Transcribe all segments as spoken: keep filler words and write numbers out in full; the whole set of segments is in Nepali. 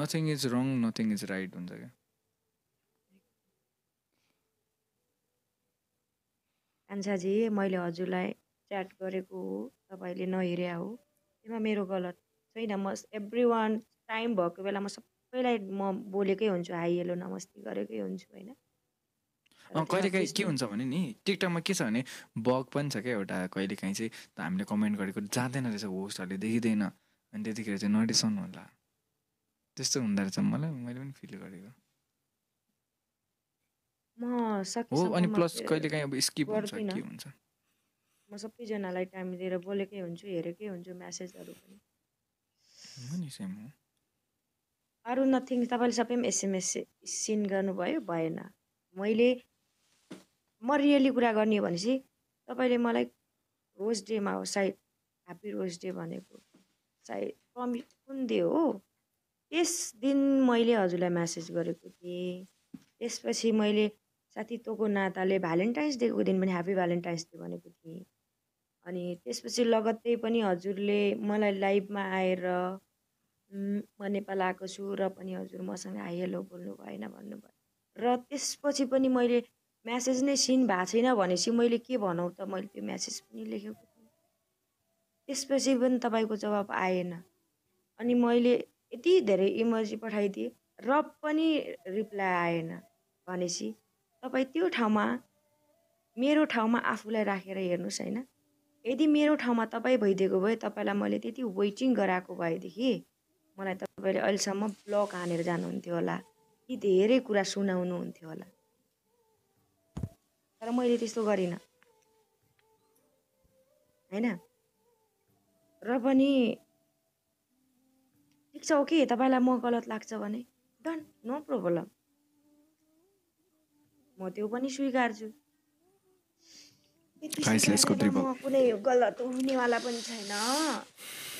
Nothing is wrong, nothing is right once again. कान्छाजी, मैले हजुरलाई च्याट गरेको हो, तपाईले नहेर्या हो, त्यसमा मेरो गलत छैन। म एभ्रीवान टाइम भएको बेला म सबैलाई म बोलेकै हुन्छु, हाई हेलो नमस्ते गरेकै हुन्छु हैन। अ कहिलेकाहीँ के हुन्छ भने नि टिकटकमा के छ भने बग पनि छ के एउटा, कहिलेकाहीँ चाहिँ हामीले कमेन्ट गरेको जाँदैन रहेछ, होस्टहरुले देखिदैन, अनि त्यतिखेर चाहिँ नरिसाउनु होला, त्यस्तो हुँदा रहेछ। मलाई मैले पनि फिल गरेको म सक्छु। अनि प्लस कहिले काहीँ अब स्किप हुन्छ के हुन्छ, म सबै जनालाई टाइम दिएर बोलेकै हुन्छु, हेरेकै हुन्छु मेसेजहरु पनि। म नि सेम हो अरु नथिङ। तपाईले सबै एसएमएस सिन गर्नु भयो भएन, मैले म रियली कुरा गर्ने हो भनेसी तपाईले मलाई रोज डेमा हो सायद ह्यापी रोज डे भनेको सायद कमी कुन दे हो, त्यस दिन मैले हजुरलाई मेसेज गरेको थिएँ। त्यसपछि मैले साथी तोको नाताले भ्यालेन्टाइन्स डेको दिन पनि ह्याप्पी भ्यालेन्टाइन्स डे भनेको थिएँ। अनि त्यसपछि लगत्तै पनि हजुरले मलाई लाइभमा आएर म नेपाल आएको छु र पनि हजुर मसँग हाई हेलो बोल्नु भएन भन्नुभयो, र त्यसपछि पनि मैले म्यासेज नै सिन भएको छैन भनेपछि मैले के भनौँ त, मैले त्यो म्यासेज पनि लेखेको थिएँ। त्यसपछि पनि तपाईँको जवाब आएन, अनि मैले यति धेरै इमोजी पठाइदिएँ र पनि रिप्लाई आएन भनेपछि तपाईँ त्यो ठाउँमा मेरो ठाउँमा आफूलाई राखेर हेर्नुहोस् हैन। यदि मेरो ठाउँमा तपाईँ भइदिएको भए, तपाईँलाई मैले त्यति वेटिङ गराएको भएदेखि मलाई तपाईँले अहिलेसम्म ब्लक हानेर जानुहुन्थ्यो होला कि धेरै कुरा सुनाउनुहुन्थ्यो होला, तर मैले त्यस्तो गरिनँ हैन। र पनि ठिक छ, ओके, तपाईँलाई म गलत लाग्छ भने डन, नो प्रब्लम, म त्यो पनि स्वीकार्छु। कुनै गलत हुनेवाला पनि छैन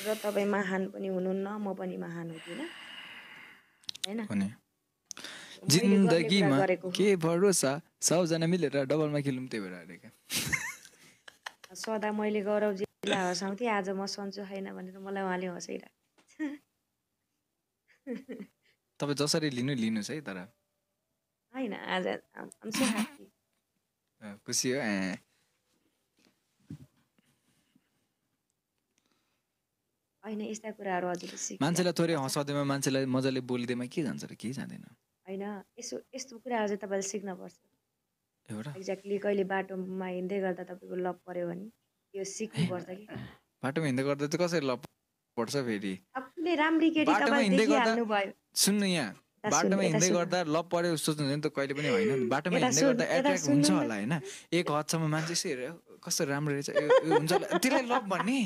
र तपाईँ महान पनि हुनुहुन्न, म पनि महान हुँदिन हैन। जिन्दगीमा के भरोसा, सबजना मिलेर डबलमा खेलौँ, त्यही भएर हारेका। सदा मैले गौरवजीलाई हँसाउँथे, आज म सन्चो छैन भनेर मलाई उहाँले हँसाइरहेको तपाईँ जसरी लिनु लिनुहोस् है, तर हैन आज I'm so happy, खुसी हो। हैन यस्ता कुराहरु हजुरले सिक्नु, मान्छेलाई थोरै हँसाउँदैमा, मान्छेलाई मजाले बोलिदैमा के जान्छ र के जाँदैन हैन। यसो यस्तो कुराहरु चाहिँ तपाईले सिक्न पर्छ एउटा, एक्ज्याक्टली कहिले बाटोमा हिँड्दै गर्दा तपाईको लभ पर्यो भने यो सिक्नु पर्छ कि बाटोमा हिँड्दै गर्दा त कसरी लभ पर्छ। फेरि आफुले राम्री केटी तपाईले देखिहाल्नु भयो, सुन्नु यहाँ बाटोमा हिँड्दै गर्दा लभ पर्यो सोच्नु हुँदैन त कहिले पनि होइन। बाटोमा हिँड्दै गर्दा एट्र्याक्ट हुन्छ होला हैन, एक हदसम्म मान्छे यसो हेर्यो कस्तो राम्रो रहेछ यो हुन्छ होला, त्यसलाई लभ भन्ने।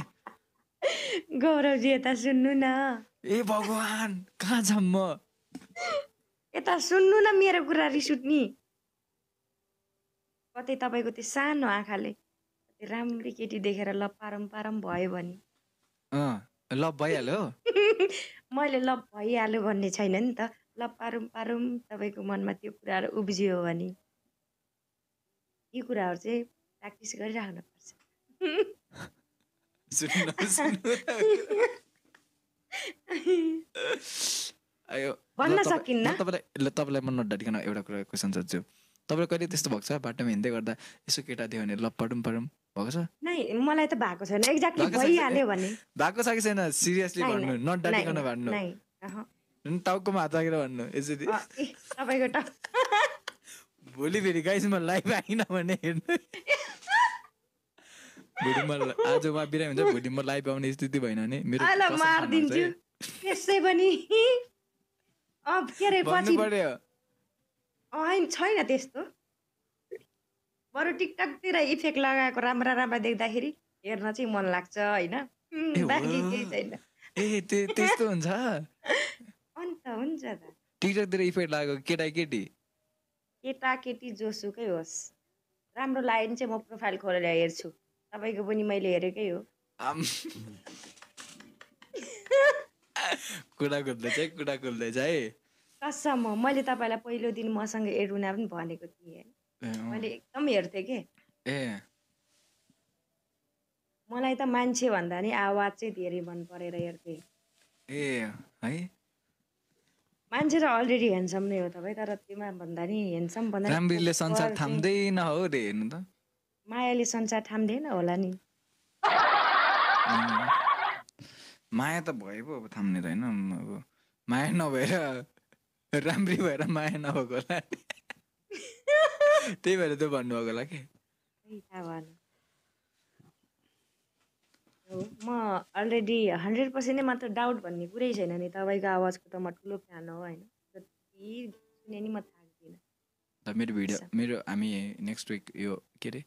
गौरवजी यता सुन्नु न, ए भगवान कहाँ जाम म, यता सुन्नु न मेरो कुरा, रिस उठ्नी कतै तपाईँको त्यो सानो आँखाले त्यो राम्री केटी देखेर लभ पारम पारम भयो भने अँ लभ भइहाल्यो। मैले लभ भइहाल्यो भन्ने छैन नि त, लभ पारौँ पारौँ तपाईँको मनमा त्यो कुराहरू उब्जियो भने यी कुराहरू चाहिँ प्र्याक्टिस गरिराख्नुपर्छ। भन्न सकिन्न तपाईँलाई तपाईँलाई म नडाडिकन एउटा कुरा क्वेसन सोध्छु, तपाईँलाई कहिले त्यस्तो भएको छ बाटोमा हिँड्दै गर्दा यसो केटा दियो भने लभ पारौँ पारौँ भएको छ? नै मलाई त भएको छैन, एक्ज्याक्टली भइहाल्यो भने भएको छ कि छैन सिरियसली भन्नु, नट डाटिकन भन्नु, अनि टाउकोमा हात राखेर भन्नु यसरी तपाईको टाउको। भोलि फेरि गाइस म लाइभ आइन भने हेर्नु, भोलि म आज उहाँ बिरामी हुन्छ, भोलि म लाइभ आउने स्थिति भएन भने मेरो मारिदिन्छु। त्यसै पनि अब के रे पछि होइन छैन त्यस्तो, बरु टिकटकतिर इफेक्ट लगाएको राम्रा राम्रा देख्दाखेरि हेर्न चाहिँ मन लाग्छ होइन, बाँकी केही छैन। ए त्यस्तो हुन्छ अन्त हुन्छ त, टिकटकतिर इफेक्ट लगाएको केटाकेटी केटाकेटी जोसुकै होस्, राम्रो लाग्यो भने चाहिँ म प्रोफाइल खोलेर हेर्छु, तपाईँको पनि मैले हेरेकै हो। कुरा खोल्दैछ है, कुरा खोल्दैछ है, कसम हो मैले तपाईँलाई पहिलो दिन मसँग एडुना पनि भनेको थिएँ, मैले एकदम हेर्थेँ के। ए मलाई त मान्छे भन्दा नि आवाज चाहिँ धेरै मन परेर हेर्थेँ। ए है मान्छे त अलरेडी ह्यान्डसम नै हो तपाईँ, तर त्योमा भन्दा नि ह्यान्डसम भन्दा राम्रीले संसार थाम्दैन हो रे। हेर्नु त मायाले संसार थाम्दैन होला नि, माया त भए पो अब थाम्ने त हैन, अब माया नभएर राम्री भएर माया नभएको होला, त्यही भएर त भन्नु भएको होला के। म अलरेडी हन्ड्रेड पर्सेन्ट नै मात्र डाउट भन्ने कुरै छैन नि, तपाईँको आवाजको त म ठुलो फ्यान हो होइन, जति सुने नि म थाक्दिनँ। मेरो भिडियो मेरो हामी नेक्स्ट विक यो के अरे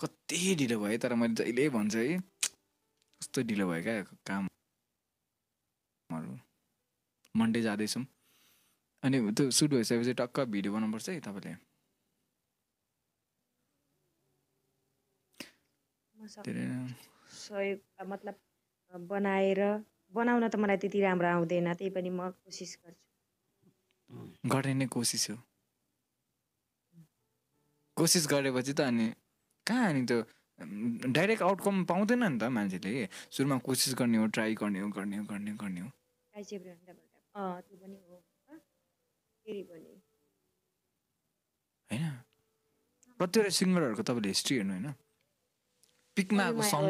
कति ढिलो भयो, तर मैले जहिले भन्छु है कस्तो ढिलो भयो क्या कामहरू, मन्डे जाँदैछौँ अनि त्यो सुट भइसकेपछि टक्क भिडियो बनाउनुपर्छ है तपाईँले। मतलब बनाएर बनाउन त मलाई त्यति राम्रो आउँदैन, त्यही पनि म कोसिस गर्छु, गर्ने कोसिस हो। कोसिस गरेपछि त अनि कहाँ अनि त्यो डाइरेक्ट आउटकम पाउँदैन नि त मान्छेले, सुरुमा कोसिस गर्ने हो, ट्राई गर्ने हो, गर्ने हो गर्ने गर्ने हो। त्यो पनि हो होइन, कतिवटा सिङ्गरहरूको तपाईँले हिस्ट्री हेर्नु होइन, पिकमा आएको सङ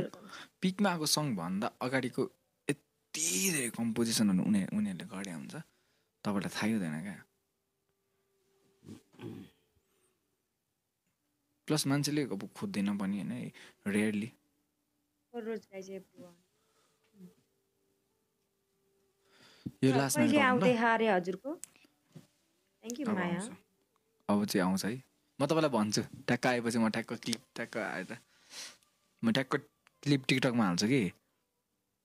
पिकमा आएको सङभन्दा अगाडिको यति धेरै कम्पोजिसनहरू उनी उनीहरूले गरे हुन्छ, तपाईँलाई थाहै हुँदैन क्या। प्लस मान्छेले अब खोज्दैन पनि होइन, रेयरली यो लास्टमा अब चाहिँ आउँछ है। म तपाईँलाई भन्छु ट्याक्क आएपछि म ट्याक्क क्लिप ट्याक्क आएर म ट्याक्क क्लिप टिकटकमा हाल्छु कि,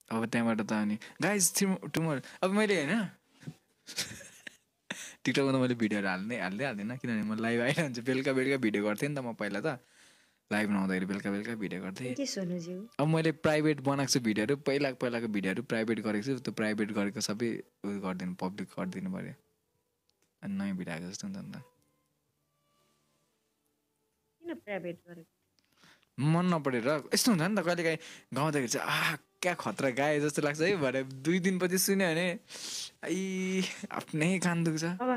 अब त्यहाँबाट त अनि गाइज टुमोर अब मैले होइन टिकटकमा त मैले भिडियोहरू हाल्ने हाल्दै हाल्दिनँ, किनभने म लाइभ आइरहन्छु, बेलुका बेलुका भिडियो गर्थेँ नि त म पहिला त, लाइभ नहुँदाखेरि बेलुका बेलुका भिडियो गर्थेँ। अब मैले प्राइभेट बनाएको छु भिडियोहरू, पहिलाको पहिलाको भिडियोहरू प्राइभेट गरेको छु, त्यो प्राइभेट गरेको सबै उयो गरिदिनु पब्लिक गरिदिनु पऱ्यो, अनि नयाँ भिडियो आएको जस्तो हुन्छ नि त। मन नपरेर यस्तो हुन्छ नि त कहिले काहीँ गाउँदाखेरि चाहिँ आ क्या खतरा गाए जस्तो लाग्छ है, भरे दुई दिनपछि सुन्यो भने आई आफ्नै कान दुख्छ। अब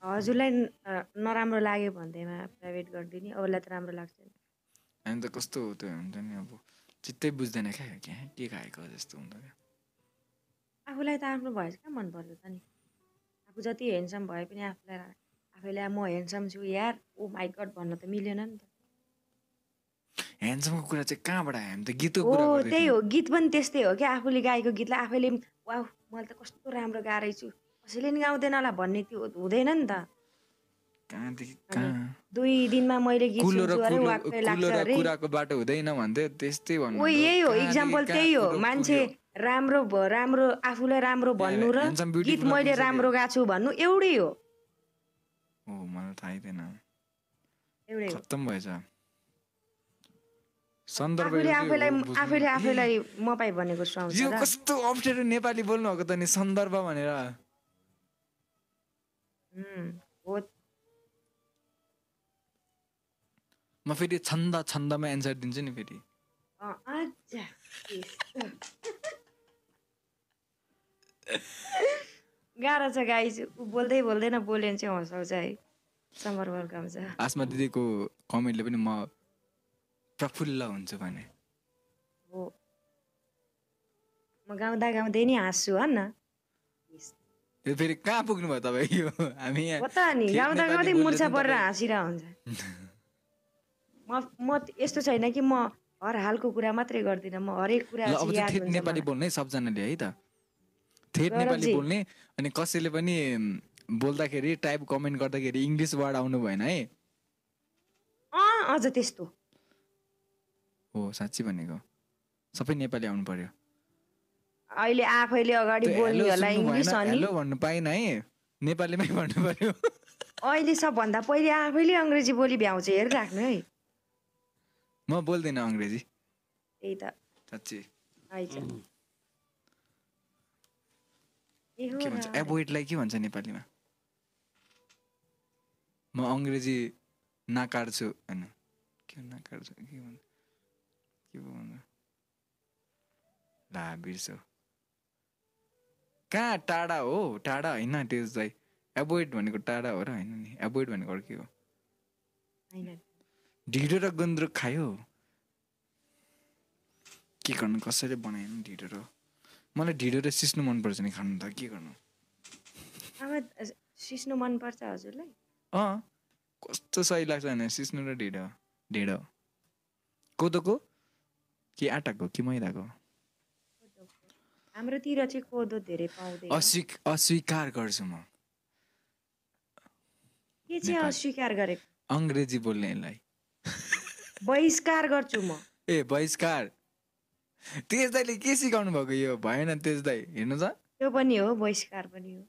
हजुरलाई नराम्रो लाग्यो भन्दैमा प्राइभेट गरिदिने, अरूलाई त राम्रो लाग्छ नि, अनि त कस्तो त्यो हुन्छ नि अब चित्तै बुझ्दैन क्या, क्या के खाएको जस्तो हुन्छ क्या। आफूलाई त आफ्नो भएछ क्या मन पर्छ त नि, आफू जति ह्यान्डसम भए पनि आफूलाई आफैलाई म ह्यान्डसम छु यार ओ माइ गड भन्न त मिलेन नि त। ह्यान्डसमको कुरा चाहिँ कहाँबाट आयो भने त गीतको कुरा हो, त्यही हो गीत पनि त्यस्तै हो क्या, आफूले गाएको गीतलाई आफैले वाह मैले त कस्तो राम्रो गाइरहेछु कसैले नि गाउँदैन होला भन्ने त्यो हुँदैन नि त। कहाँदेखि कहाँ दुई दिनमा मैले गीत कुराको बाटो हुँदैन भन्थे त्यस्तै भन्नु, ओ यही हो एक्जाम्पल त्यही हो, मान्छे राम्रो राम्रो आफूलाई राम्रो भन्नु र गीत मैले राम्रो गाछु भन्नु एउटै हो। ओ मलाई थाहै थिएन, एउटै खत्तम भएछ सन्दर्भ। आफैले आफैलाई मपाई भनेको सुहाउँछ र, यो कस्तो अप्ठ्यारो नेपाली बोल्नु भएको त नि सन्दर्भ भनेर हो। म फेरि छन्द छन्दमा एन्सर दिन्छु नि फेरि, गाह्रो छ गाइस बोल्दै बोल्दैन बोल्यो भने चाहिँ हँसाउँछ है, समर वेलकम छ। आस्मा दिदीको कमेन्टले पनि म प्रफुल्ल हुन्छ भने हो, म गाउँदा गाउँदै नि हाँस्छु हन। त्यो फेरि कहाँ पुग्नु भयो तपाईँ, यो हामी यहाँ पता नि गाउँदा गाउँदै मुर्छा परेर हाँसिरा हुन्छ। म म यस्तो छैन कि म हर हालको कुरा मात्रै गर्दिनँ, म हरेक कुरा अब ठेट नेपाली बोल्ने सबजनाले है त, ठेट नेपाली बोल्ने, अनि कसैले पनि बोल्दाखेरि टाइप कमेन्ट गर्दाखेरि इङ्ग्लिस वर्ड आउनु भएन है, अँ अझ त्यस्तो हो साँच्ची भनेको सबै नेपाली आउनु पर्यो। अहिले आफैले अगाडि बोल्नेहरूलाई इंग्लिश अनि हेलो भन्नु पाइन है, नेपालीमै भन्नु पर्यो। अहिले सबभन्दा पहिले आफैले अंग्रेजी बोली भ्याउँछ हेरिराख्नु है, म बोल्दैन अंग्रेजी त्यही त साँच्ची आइज के भन्छ एभोइडलाई के भन्छ नेपालीमा, म अंग्रेजी नकार्छु हैन के नकार्छु के भन्छ कहाँ टाढा हो टाढा होइन, त्यो चाहिँ एभोइड भनेको टाढा हो र होइन नि, एभोइड भनेको के हो? ढिँडो र गुन्द्रुक खायो, के गर्नु, कसैले बनाएन ढिँडो र। मलाई ढिँडो र सिस्नु मनपर्छ नि खानु, त के गर्नु। सिस्नु मनपर्छ हजुरलाई? अँ, कस्तो सही लाग्छ भने सिस्नु र ढिँडो। ढिँडो कोदोको कि आटाको कि मैदाको? हाम्रोतिर चाहिँ कोदो धेरै पाउँदैन। अस्वीकार गर्छु म। के चाहिँ अस्वीकार गरेको? अङ्ग्रेजी बोल्नेलाई बहिष्कार गर्छु म। ए बहिष्कार, तेज दाइले के सिकाउनु भएको यो? भएन तेज दाइ, हेर्नु त त्यो पनि हो, बहिष्कार पनि हो।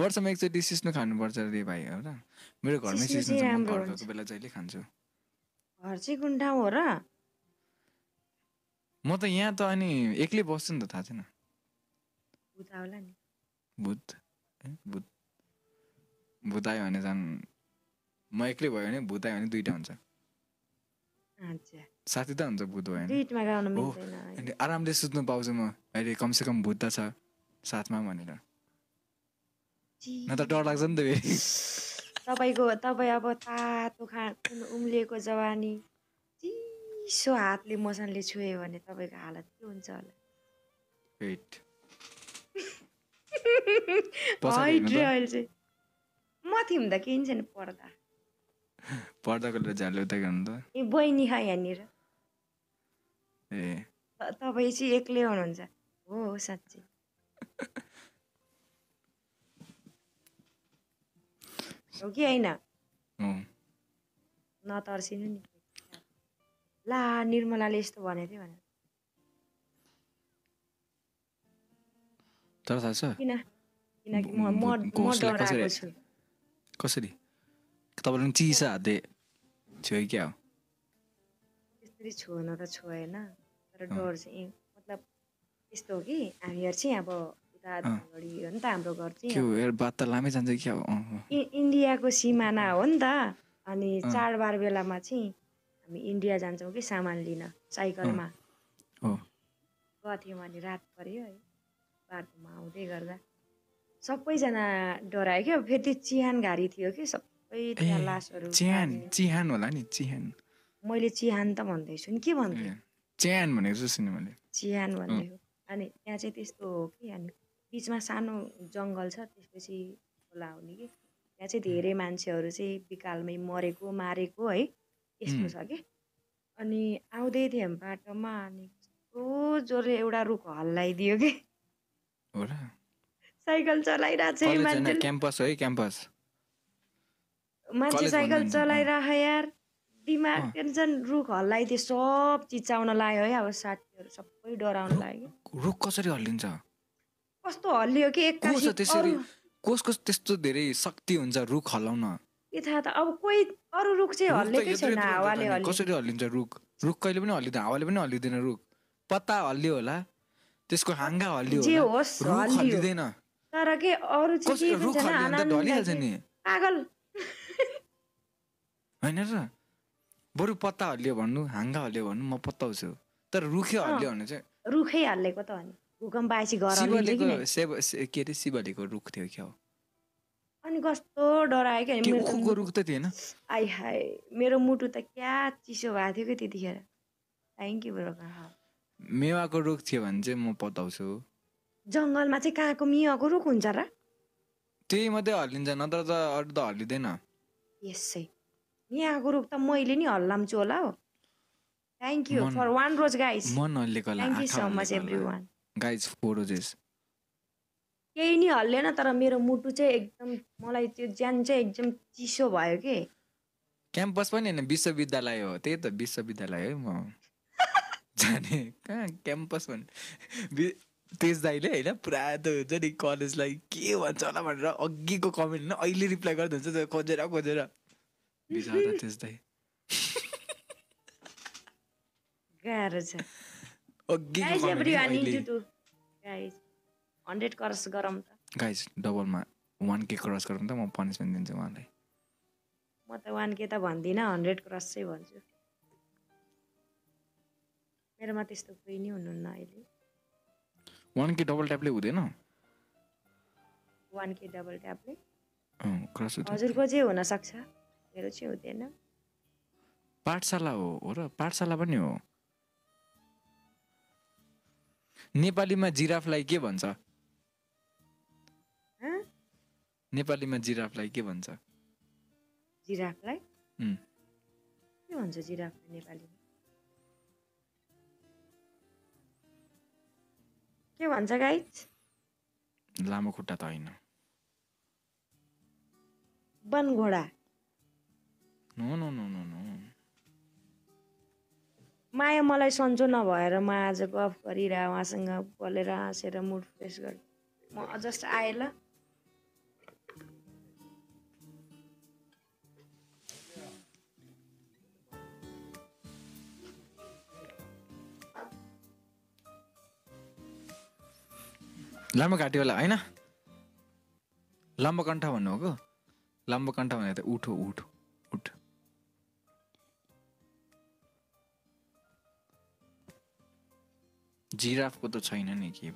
वर्षमा एकचोटि सिस्नु खानुपर्छ रे भाइ, हो र? मेरो घरमै सिस्नु राम्रो बेला जहिले खान्छु। घर चाहिँ कुन ठाउँ हो र? म त यहाँ त अनि एक्लै बस्छु नि त, थाहा छैन। भूत आउला नि, भूत भूत भूत आयो भने जान, म एक्लै भयो भने भूत आयो भने दुईटा हुन्छ। अच्छा, साथी त हुन्छ भूत भयो भने। दुईटमा गाउन मिल्दैन अनि आरामले सुत्नु पाउँछु म। अहिले कमसे कम भूत त छ साथमा भनेर, न त डर लाग्छ नि त फेरि। तपाईँको तपाईँ अब तातो खा उम्लिएको जवानी, चिसो हातले मसनले छोयो भने तपाईँको हालत के हुन्छ होला? माथि हुँदा केही छैन, पर्दा पर्दाको झ्याल उता गर्नु त। ए बहिनी खा यहाँनिर। ए तपाईँ चाहिँ एक्लै हुनुहुन्छ हो? साँच्चै हो कि होइन? नतर्सिनु नि, ला निर्मलाले यस्तो भने थियो भने तर थाहा छ किन? किनकि म म डराएको छु। कसरी? तपाईँले चिसा हाते छोयो क्या हो? त्यसरी छोएन त छोएन, तर डर चाहिँ मतलब यस्तो हो कि हामीहरू चाहिँ अब हो नि त, हाम्रो घर चाहिँ इन्डियाको सिमाना हो नि त। अनि चाडबाड बेलामा चाहिँ हामी इन्डिया जान्छौँ कि सामान लिन, साइकलमा गथ्यौँ। अनि रात पऱ्यो है, बाटोमा आउँदै गर्दा सबैजना डरायो क्या। फेरि त्यो चिहान घारी थियो कि सबै त्यहाँ लासहरू। चिहान चिहान होला नि, चिहान। मैले चिहान त भन्दैछु नि, के भन्थेँ? चिहान भनेको सुने मैले, चिहान भनेको। अनि त्यहाँ चाहिँ त्यस्तो हो कि अनि बिचमा सानो जङ्गल छ, त्यसपछि खोला हुने कि त्यहाँ चाहिँ धेरै मान्छेहरू चाहिँ बिकालमै मरेको मारेको है यस्तो छ कि। अनि आउँदै थियौँ बाटोमा, अनि कस्तो जोरले एउटा रुख हल्लाइदियो कि। हो र? साइकल चलाइरहेको छ मान्छे, क्याम्पस है क्याम्पस, मान्छे साइकल चलाइरहेको यार, दिमाग टेन्सन। रुख हल्लाइदियो, सब चिचाउन लाग्यो है। अब साथीहरू सबै डराउन लाग्यो। रुख कसरी हल्लिन्छ? कस्तो हल्लियो कि एक्कासी। त्यसरी कसको त्यस्तो धेरै शक्ति हुन्छ रुख हल्लाउन? के थाहा त, अब कोही अरू रुख चाहिँ हल्लेकै छैन, हावाले हल्लिन्छ। कसरी हल्लिन्छ रुख? रुख कहिले पनि हल्लिँदैन, हावाले पनि हल्लिँदैन। रुख पत्ता हल्लियो होला, त्यसको हाङ्गा हल्लियो होला, रुख हल्लिँदैन। तर के अरू चाहिँ रुख हल्लिन्छ ढलिहाल्छ नि, पागल हैन र? बरु पत्ता हल्लियो भन्नु, हाङ्गा हल्लियो भन्नु, म पत्ताउँछु। तर रुखै हल्लियो भने चाहिँ रुखै हल्लेको त हो नि। भूकम्प आएपछि घर के अरे शिवलेको रुख थियो क्या हो? अनि कस्तो डरायो क्या। रुख त थिएन। आइ हाय, मेरो मुटु त क्या चिसो भएको थियो कि त्यतिखेर। Thank you bro. मेवाको रुख थियो भने चाहिँ म पताउँछु। जङ्गलमा चाहिँ कहाँको मेवाको रुख हुन्छ र? त्यही मात्रै हल्लिन्छ, नत्र त अरू त हल्लिँदैन। यसै मेवाको रुख त मैले नि हल्लाउँछु होला हो। Thank you for one rose guys. मन हल्लेको होला। Thank you so much everyone guys. Four roses केही नि हल्लेन, तर मेरो मुटु चाहिँ एकदम, मलाई त्यो ज्यान चाहिँ एकदम चिसो भयो कि। क्याम्पस पनि होइन, विश्वविद्यालय हो। त्यही त विश्वविद्यालय है म जाने। कहाँ क्याम्पस भन्नु? तेज दाइले होइन पुरा त्यो हुन्छ नि कलेजलाई के भन्छ होला भनेर अघिको कमेन्ट होइन अहिले रिप्लाई गर्दै हुन्छ त्यो खोजेर खोजेर। बिचरा तेज दाइ गाह्रो छ। Guys everyone into two guys hundred cross गरौँ त गाइज। डबलमा वान के क्रस गरौँ त, म पनिसमेन्ट दिन्छु उहाँलाई। म त वान के त भन्दिनँ, हन्ड्रेड क्रस चाहिँ भन्छु। मेरोमा त्यस्तो कोही नै हुनुहुन्न अहिले। वान के डबल ट्यापले हुँदैन? one K double tablet. हजुरको जे हुन सक्छ मेरो चाहिँ हुँदैन पाठशाला हो हो र पाठशाला पनि हो नेपालीमा जिराफलाई के भन्छ ह नेपालीमा जिराफलाई के भन्छ जिराफलाई हम के भन्छ जिराफ नेपालीमा के भन्छ गाइस लामो खुट्टा त हैन बन घोडा no no no no no माया मलाई सन्चो नभएर म आज गफ गरिरा वहासँग बोलेर हाँसेर मुड फ्रेश गरे म जस्ट आए ल लामो घाटी होला हैन लामो कण्ठ भन्नु हो को लम्बो कण्ठ भने त उठो उठो उठ जिराफको त छैन नि के